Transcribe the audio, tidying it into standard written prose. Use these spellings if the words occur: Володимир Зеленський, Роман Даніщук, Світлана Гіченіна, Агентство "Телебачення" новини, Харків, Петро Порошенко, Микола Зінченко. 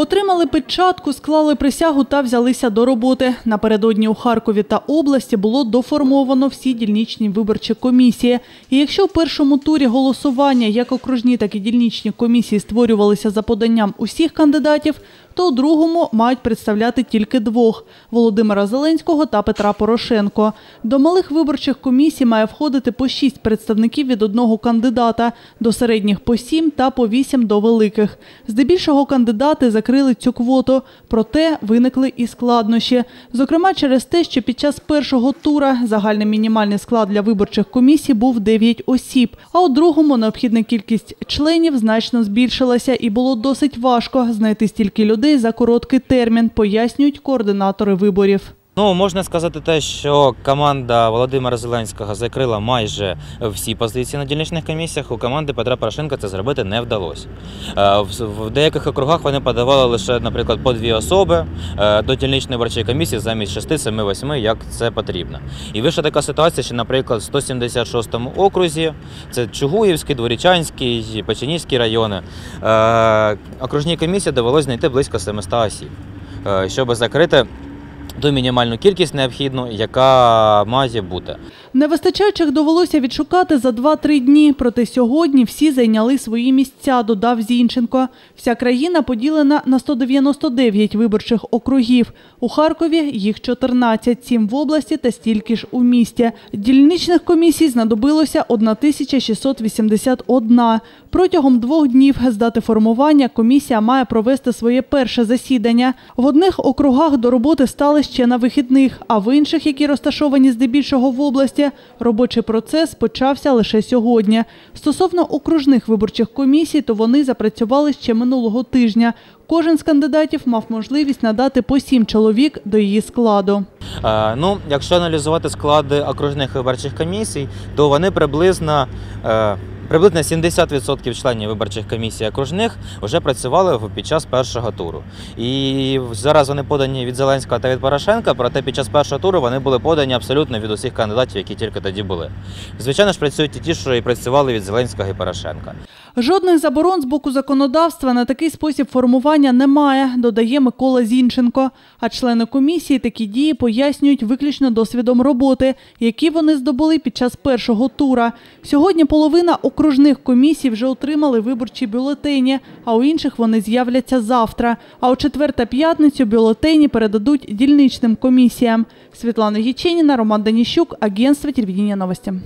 Отримали печатку, склали присягу та взялися до роботи. Напередодні у Харкові та області було доформовано всі дільничні виборчі комісії. І якщо в першому турі голосування як окружні, так і дільничні комісії створювалися за поданням усіх кандидатів, то у другому мають представляти тільки двох – Володимира Зеленського та Петра Порошенко. До малих виборчих комісій має входити по 6 представників від одного кандидата, до середніх – по 7 та по 8 до великих. Здебільшого кандидати закрили цю квоту, проте виникли і складнощі. Зокрема, через те, що під час першого тура загальний мінімальний склад для виборчих комісій був 9 осіб, а у другому необхідна кількість членів значно збільшилася і було досить важко знайти стільки людей за короткий термін, пояснюють координатори виборів. Можна сказати те, що команда Володимира Зеленського закрила майже всі позиції на дільничних комісіях. У команди Петра Порошенка це зробити не вдалося. В деяких округах вони подавали лише, наприклад, по 2 особи до дільничної виборчої комісії замість 6, 7, 8, як це потрібно. І вийшла така ситуація, що, наприклад, в 176-му окрузі, це Чугуївський, Дворічанський, Печенізький райони, окружній комісії довелося знайти близько 700 осіб, щоб закрити ту мінімальну кількість необхідну, яка має бути. Невистачаючих довелося відшукати за 2-3 дні, проте сьогодні всі зайняли свої місця, додав Зінченко. Вся країна поділена на 199 виборчих округів. У Харкові їх 14, 7 в області та стільки ж у місті. Дільничних комісій знадобилося 1681. Протягом 2 днів з дати формування комісія має провести своє перше засідання. В одних округах до роботи стали ще на вихідних, а в інших, які розташовані здебільшого в області, робочий процес почався лише сьогодні. Стосовно окружних виборчих комісій, то вони запрацювали ще минулого тижня. Кожен з кандидатів мав можливість надати по 7 чоловік до її складу. Якщо аналізувати склади окружних виборчих комісій, то вони приблизно 70% членів виборчих комісій окружних вже працювали під час першого туру. І зараз вони подані від Зеленського та від Порошенка, проте під час першого туру вони були подані абсолютно від усіх кандидатів, які тільки тоді були. Звичайно ж, працюють і ті, що і працювали від Зеленського і Порошенка. Жодних заборон з боку законодавства на такий спосіб формування немає, додає Микола Зінченко. А члени комісії такі дії пояснюють виключно досвідом роботи, які вони здобули під час першого тура. Сьогодні половина окружних комісій вже отримали виборчі бюлетені, а у інших вони з'являться завтра. А у четвер та п'ятницю бюлетені передадуть дільничним комісіям. Світлана Гіченіна, Роман Даніщук, Агентство "Телебачення" новини.